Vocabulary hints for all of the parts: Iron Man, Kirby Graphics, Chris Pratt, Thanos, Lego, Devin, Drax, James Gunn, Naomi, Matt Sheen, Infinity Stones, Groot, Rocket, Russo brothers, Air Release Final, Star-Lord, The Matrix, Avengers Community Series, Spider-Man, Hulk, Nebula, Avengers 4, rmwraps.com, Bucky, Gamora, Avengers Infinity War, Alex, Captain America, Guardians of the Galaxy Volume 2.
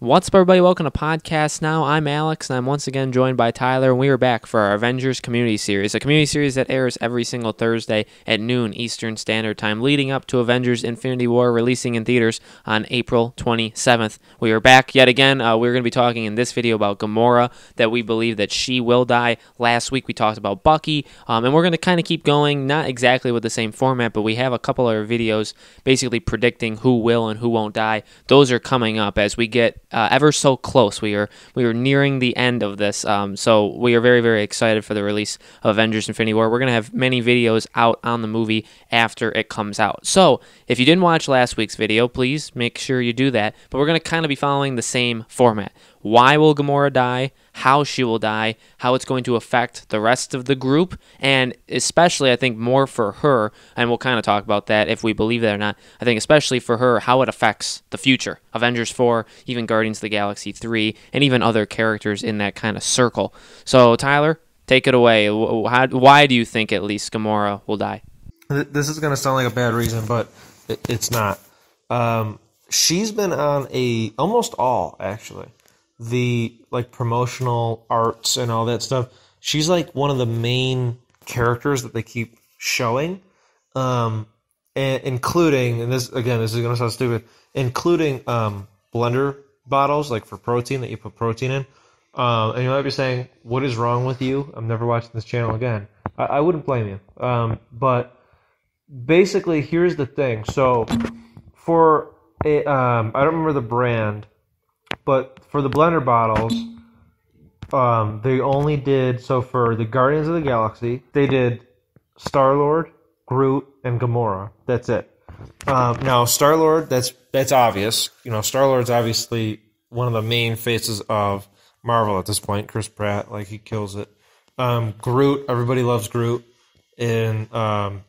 What's up, everybody? Welcome to Podcast Now. I'm Alex, and I'm once again joined by Tyler, and we are back for our Avengers Community Series, a community series that airs every single Thursday at noon Eastern Standard Time, leading up to Avengers Infinity War, releasing in theaters on April 27th. We are back yet again. We're going to be talking in this video about Gamora, that we believe that she will die. Last week, we talked about Bucky, and we're going to kind of keep going, not exactly with the same format, but we have a couple other videos basically predicting who will and who won't die. Those are coming up as we get ever so close. We are nearing the end of this, so we are very, very excited for the release of Avengers Infinity War. We're going to have many videos out on the movie after it comes out. So if you didn't watch last week's video, please make sure you do that. But we're going to kind of be following the same format. Why will Gamora die? How she will die, how it's going to affect the rest of the group, and especially, I think, more for her, and we'll kind of talk about that if we believe that or not. I think especially for her, how it affects the future. Avengers 4, even Guardians of the Galaxy 3, and even other characters in that kind of circle. So, Tyler, take it away. Why do you think at least Gamora will die? This is going to sound like a bad reason, but it's not. She's been on almost all, actually, the promotional arts and all that stuff. She's like one of the main characters that they keep showing, and this is gonna sound stupid, including blender bottles, like for protein, that you put protein in. And you might be saying, what is wrong with you? I'm never watching this channel again. I wouldn't blame you, but basically, here's the thing. So for a I don't remember the brand, but for the blender bottles, they only did... So for the Guardians of the Galaxy, they did Star-Lord, Groot, and Gamora. That's it. Now, Star-Lord, that's obvious. You know, Star-Lord's obviously one of the main faces of Marvel at this point. Chris Pratt, he kills it. Groot, everybody loves Groot. And,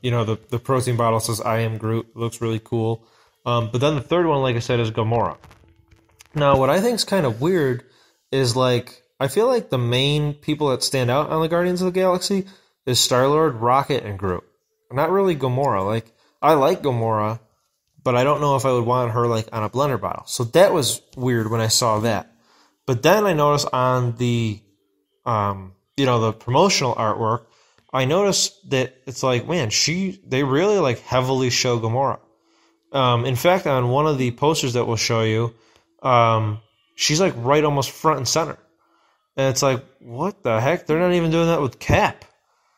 you know, the protein bottle says, "I am Groot." It looks really cool. But then the third one, like I said, is Gamora. Now, what I think is kind of weird is, I feel like the main people that stand out on the Guardians of the Galaxy is Star-Lord, Rocket, and Groot. Not really Gamora. I like Gamora, but I don't know if I would want her, on a blender bottle. So that was weird when I saw that. But then I noticed on the, the promotional artwork, I noticed that it's man, they really, heavily show Gamora. In fact, on one of the posters that we'll show you, she's right almost front and center, and it's what the heck? They're not even doing that with Cap.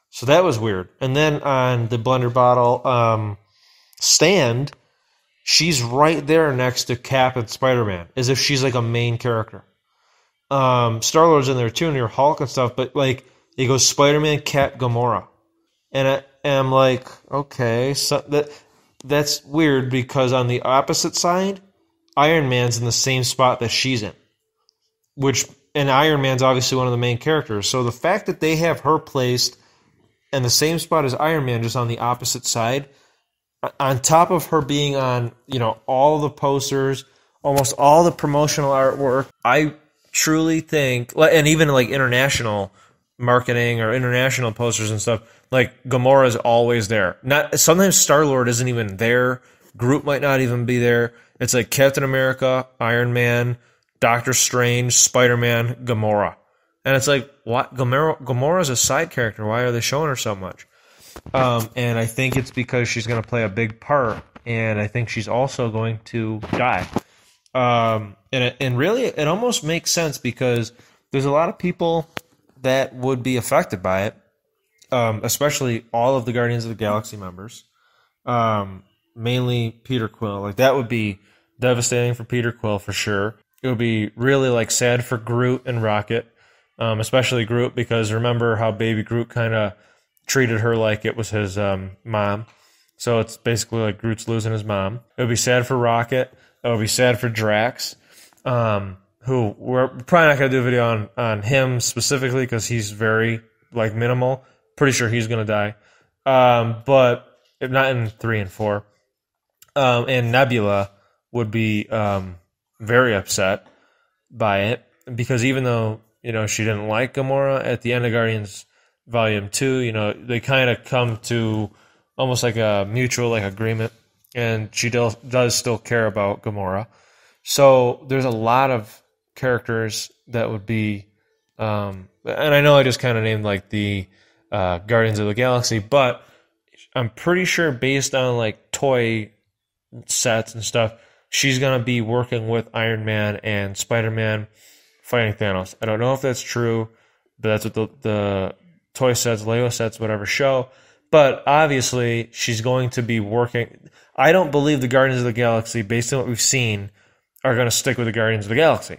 So that was weird. And then on the blender bottle stand, she's right there next to Cap and Spider-Man, as if she's a main character. Star-Lord's in there too, near Hulk and stuff, but it goes Spider-Man, Cap, Gamora, and I am okay, so that's weird, because on the opposite side, Iron Man's in the same spot that she's in, and Iron Man's obviously one of the main characters. So the fact that they have her placed in the same spot as Iron Man, just on the opposite side, on top of her being on, all the posters, almost all the promotional artwork, I truly think, and even international marketing or international posters and stuff, Gamora's always there. Sometimes Star-Lord isn't even there. Groot might not even be there. It's Captain America, Iron Man, Doctor Strange, Spider-Man, Gamora. And it's what? Gamora's a side character. Why are they showing her so much? And I think it's because she's going to play a big part, and I think she's also going to die. And really, it almost makes sense, because there's a lot of people that would be affected by it, especially all of the Guardians of the Galaxy members. Mainly Peter Quill. That would be devastating for Peter Quill, for sure. It would be really sad for Groot and Rocket, especially Groot, because remember how baby Groot kind of treated her like it was his mom. So it's basically Groot's losing his mom. It would be sad for Rocket. It would be sad for Drax, who we're probably not going to do a video on him specifically, because he's very minimal. Pretty sure he's going to die, but if not in 3 and 4. And Nebula would be very upset by it, because even though, she didn't like Gamora, at the end of Guardians Volume 2, they kind of come to almost a mutual agreement, and she does still care about Gamora. So there's a lot of characters that would be, and I know I just kind of named like the Guardians of the Galaxy, but I'm pretty sure based on like toy sets and stuff, she's going to be working with Iron Man and Spider-Man fighting Thanos. I don't know if that's true, but that's what the toy sets, Lego sets, whatever show. But obviously, she's going to be working. I don't believe the Guardians of the Galaxy, based on what we've seen, are going to stick with the Guardians of the Galaxy.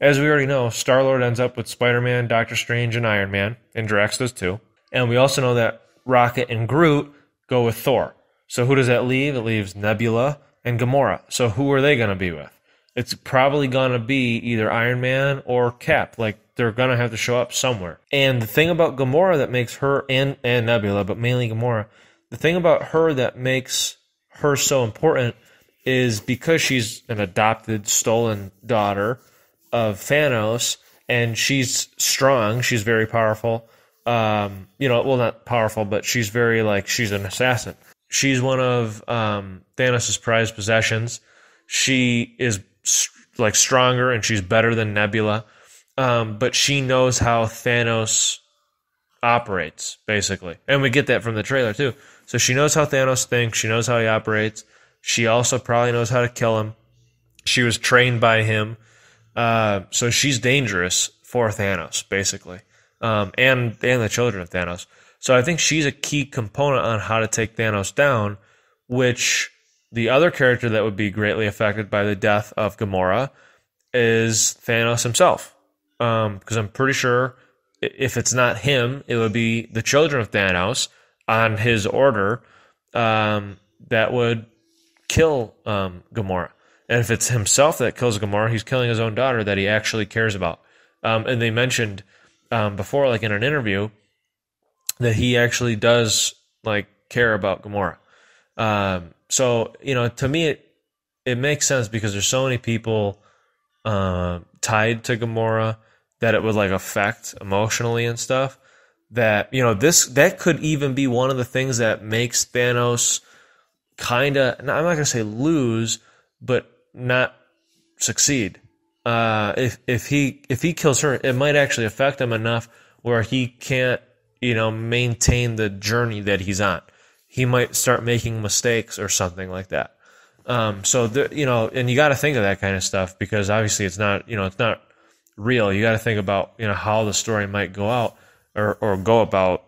As we already know, Star-Lord ends up with Spider-Man, Doctor Strange, and Iron Man, and Drax does too. And we also know that Rocket and Groot go with Thor. So who does that leave? It leaves Nebula and Gamora. So who are they going to be with? It's probably going to be either Iron Man or Cap. Like, they're going to have to show up somewhere. And the thing about Gamora that makes her, and Nebula, but mainly Gamora, the thing about her that makes her so important is because she's an adopted, stolen daughter of Thanos, and she's strong, she's very powerful. Well, not powerful, but she's very, like, she's an assassin. She's one of Thanos' prized possessions. She is like stronger and she's better than Nebula, but she knows how Thanos operates basically, and we get that from the trailer too. So she knows how Thanos thinks, she knows how he operates. She also probably knows how to kill him. She was trained by him, so she's dangerous for Thanos basically, and the children of Thanos. So I think she's a key component on how to take Thanos down, which. The other character that would be greatly affected by the death of Gamora is Thanos himself. Because I'm pretty sure if it's not him, it would be the children of Thanos on his order that would kill Gamora. And if it's himself that kills Gamora, he's killing his own daughter that he actually cares about. And they mentioned before, like in an interview, that he actually does like care about Gamora. So, to me, it makes sense because there's so many people tied to Gamora that it would like affect emotionally and stuff that, that could even be one of the things that makes Thanos kind of, I'm not going to say lose, but not succeed. If he kills her, it might actually affect him enough where he can't, maintain the journey that he's on. He might start making mistakes or something like that. And you got to think of that kind of stuff because obviously it's not real. You got to think about, how the story might go out or go about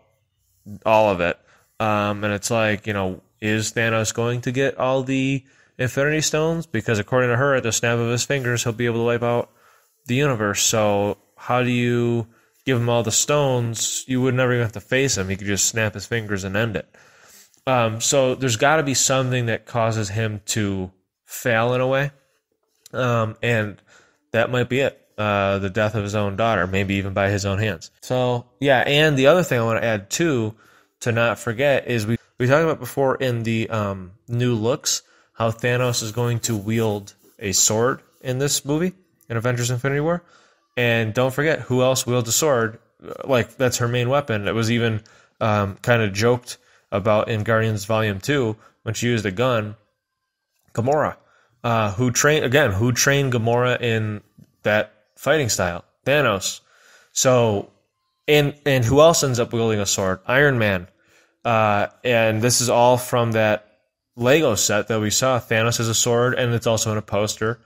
all of it. And it's like, is Thanos going to get all the Infinity Stones? Because according to her, at the snap of his fingers, he'll be able to wipe out the universe. So how do you give him all the stones? You would never even have to face him. He could just snap his fingers and end it. So there's got to be something that causes him to fail in a way, and that might be it, the death of his own daughter, maybe even by his own hands. So, yeah, and the other thing I want to add, too, to not forget is we talked about before in the new looks how Thanos is going to wield a sword in this movie, in Avengers Infinity War, and don't forget who else wields a sword. Like, that's her main weapon. It was even kind of joked about in Guardians Volume 2 when she used a gun, Gamora, who trained Gamora in that fighting style, Thanos. So, and who else ends up wielding a sword? Iron Man. And this is all from that Lego set that we saw. Thanos has a sword, and it's also in a poster.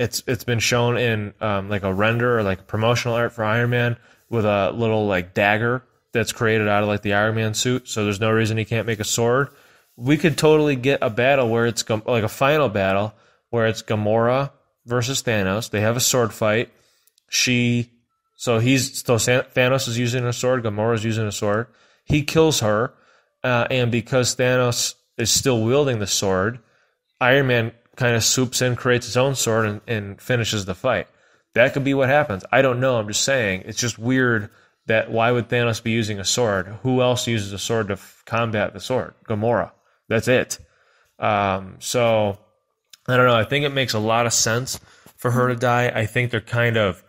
It's been shown in like a render or like promotional art for Iron Man with a little like dagger that's created out of like the Iron Man suit, so there's no reason he can't make a sword. We could totally get a battle where it's like a final battle where it's Gamora versus Thanos. They have a sword fight. So Thanos is using a sword. Gamora is using a sword. He kills her, and because Thanos is still wielding the sword, Iron Man kind of swoops in, creates his own sword, and finishes the fight. That could be what happens. I don't know. I'm just saying. It's just weird. That why would Thanos be using a sword? Who else uses a sword to combat the sword? Gamora. That's it. So, I don't know. I think it makes a lot of sense for her to die. I think they're kind of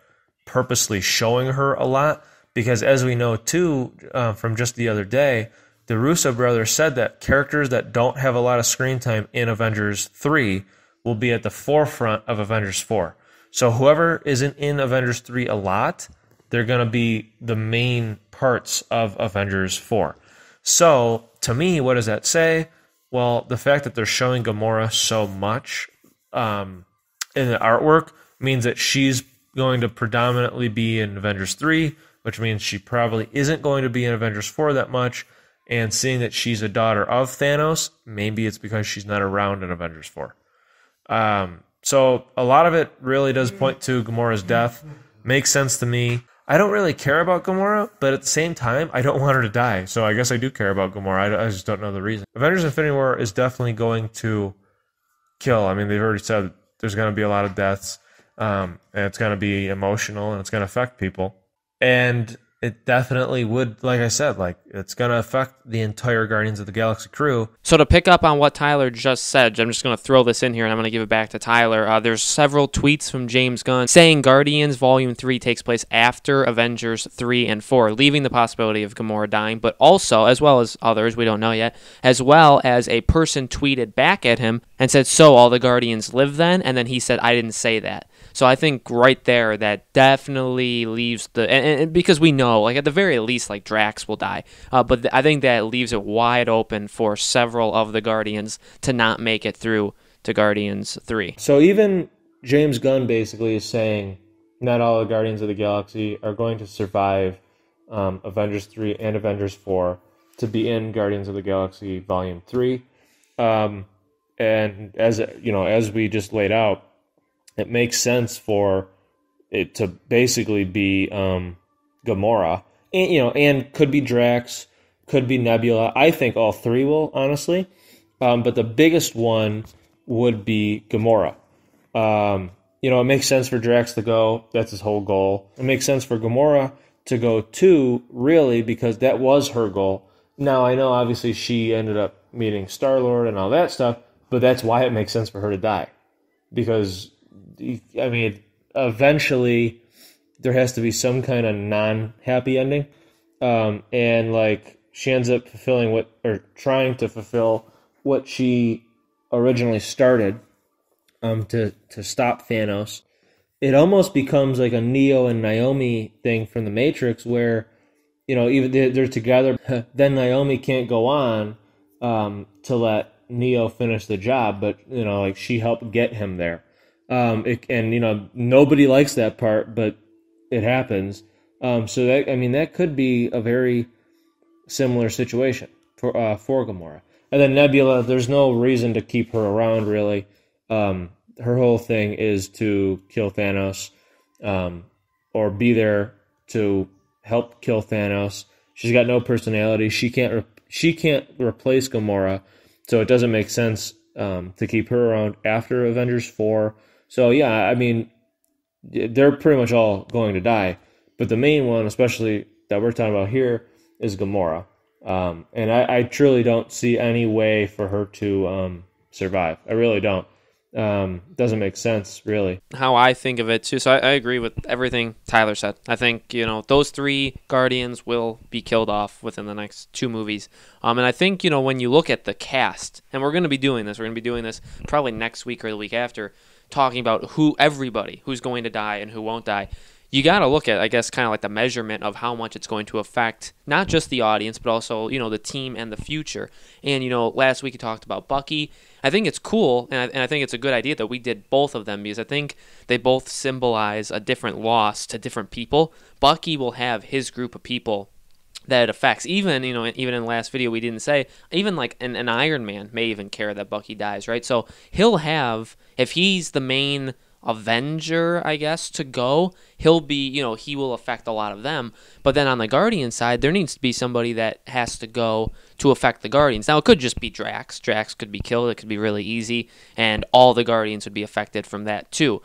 purposely showing her a lot because as we know, too, from just the other day, the Russo brothers said that characters that don't have a lot of screen time in Avengers 3 will be at the forefront of Avengers 4. So whoever isn't in Avengers 3 a lot, they're going to be the main parts of Avengers 4. So to me, what does that say? Well, the fact that they're showing Gamora so much in the artwork means that she's going to predominantly be in Avengers 3, which means she probably isn't going to be in Avengers 4 that much. And seeing that she's a daughter of Thanos, maybe it's because she's not around in Avengers 4. So a lot of it really does point to Gamora's death. Makes sense to me. I don't really care about Gamora, but at the same time, I don't want her to die. So I guess I do care about Gamora. I just don't know the reason. Avengers Infinity War is definitely going to kill. I mean, they've already said there's going to be a lot of deaths, and it's going to be emotional, and it's going to affect people. And it definitely would, like I said, like it's going to affect the entire Guardians of the Galaxy crew. So to pick up on what Tyler just said, I'm just going to throw this in here and I'm going to give it back to Tyler. There's several tweets from James Gunn saying Guardians Volume 3 takes place after Avengers 3 and 4, leaving the possibility of Gamora dying, but also, as well as others, we don't know yet, as well as a person tweeted back at him and said, so all the Guardians live then? And then he said, I didn't say that. So I think right there, that definitely leaves the... And because we know, like at the very least, like Drax will die. But I think that leaves it wide open for several of the Guardians to not make it through to Guardians 3. So even James Gunn basically is saying not all the Guardians of the Galaxy are going to survive Avengers 3 and Avengers 4 to be in Guardians of the Galaxy Volume 3. And as you know, as we just laid out, it makes sense for it to basically be Gamora, and, you know, and could be Drax, could be Nebula. I think all three will, honestly, but the biggest one would be Gamora. You know, it makes sense for Drax to go. That's his whole goal. It makes sense for Gamora to go too, really, because that was her goal. Now, I know, obviously, she ended up meeting Star-Lord and all that stuff, but that's why it makes sense for her to die, because... I mean, eventually there has to be some kind of non-happy ending. And, like, she ends up fulfilling what, or trying to fulfill what she originally started to stop Thanos. It almost becomes like a Neo and Naomi thing from The Matrix where, you know, even they're together. Then Naomi can't go on to let Neo finish the job, but, you know, like she helped get him there. And you know, nobody likes that part, but it happens. So that, I mean, that could be a very similar situation for Gamora. And then Nebula, there's no reason to keep her around really. Her whole thing is to kill Thanos, or be there to help kill Thanos. She's got no personality. She can't replace Gamora. So it doesn't make sense, to keep her around after Avengers 4. So, yeah, I mean, they're pretty much all going to die. But the main one, especially that we're talking about here, is Gamora. And I truly don't see any way for her to survive. I really don't. Doesn't make sense, really. How I think of it, too. So I agree with everything Tyler said. I think, you know, those three Guardians will be killed off within the next two movies. And I think, you know, when you look at the cast, and we're going to be doing this probably next week or the week after, talking about who's going to die and who won't die. You got to look at, I guess, kind of like the measurement of how much it's going to affect not just the audience, but also, you know, the team and the future. And, you know, last week you talked about Bucky. I think it's cool, and I think it's a good idea that we did both of them because I think they both symbolize a different loss to different people. Bucky will have his group of people that it affects. Even, you know, even in the last video we didn't say, even like an Iron Man may even care that Bucky dies, right? So he'll have, if he's the main Avenger, I guess, to go, he'll be, you know, he will affect a lot of them. But then on the Guardian side, there needs to be somebody that has to go to affect the Guardians. Now, it could just be Drax. Drax could be killed. It could be really easy, and all the Guardians would be affected from that, too.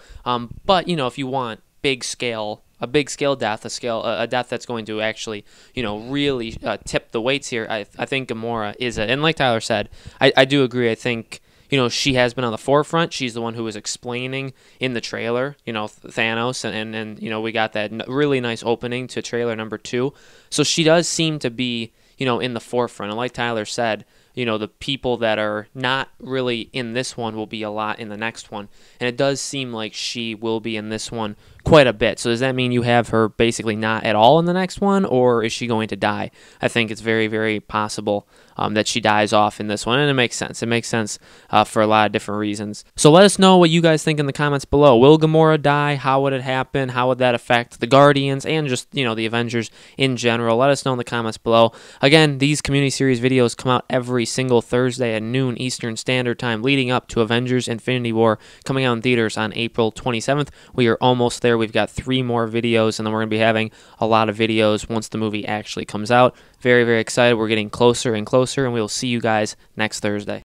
But, you know, if you want a big-scale death, a death that's going to actually, you know, really tip the weights here, I think Gamora is it. And like Tyler said, I do agree. I think, you know, she has been on the forefront. She's the one who was explaining in the trailer, you know, Thanos. And you know, we got that really nice opening to trailer number 2. So she does seem to be, you know, in the forefront. And like Tyler said, you know, the people that are not really in this one will be a lot in the next one. And it does seem like she will be in this one quite a bit. So does that mean you have her basically not at all in the next one, or is she going to die? I think it's very, very possible that she dies off in this one, and it makes sense. It makes sense for a lot of different reasons. So let us know what you guys think in the comments below. Will Gamora die? How would it happen? How would that affect the Guardians and just, you know, the Avengers in general? Let us know in the comments below. Again, these community series videos come out every single Thursday at noon Eastern Standard Time leading up to Avengers Infinity War coming out in theaters on April 27th. We are almost there. We've got 3 more videos, and then we're going to be having a lot of videos once the movie actually comes out. Very, very excited. We're getting closer and closer, and we'll see you guys next Thursday.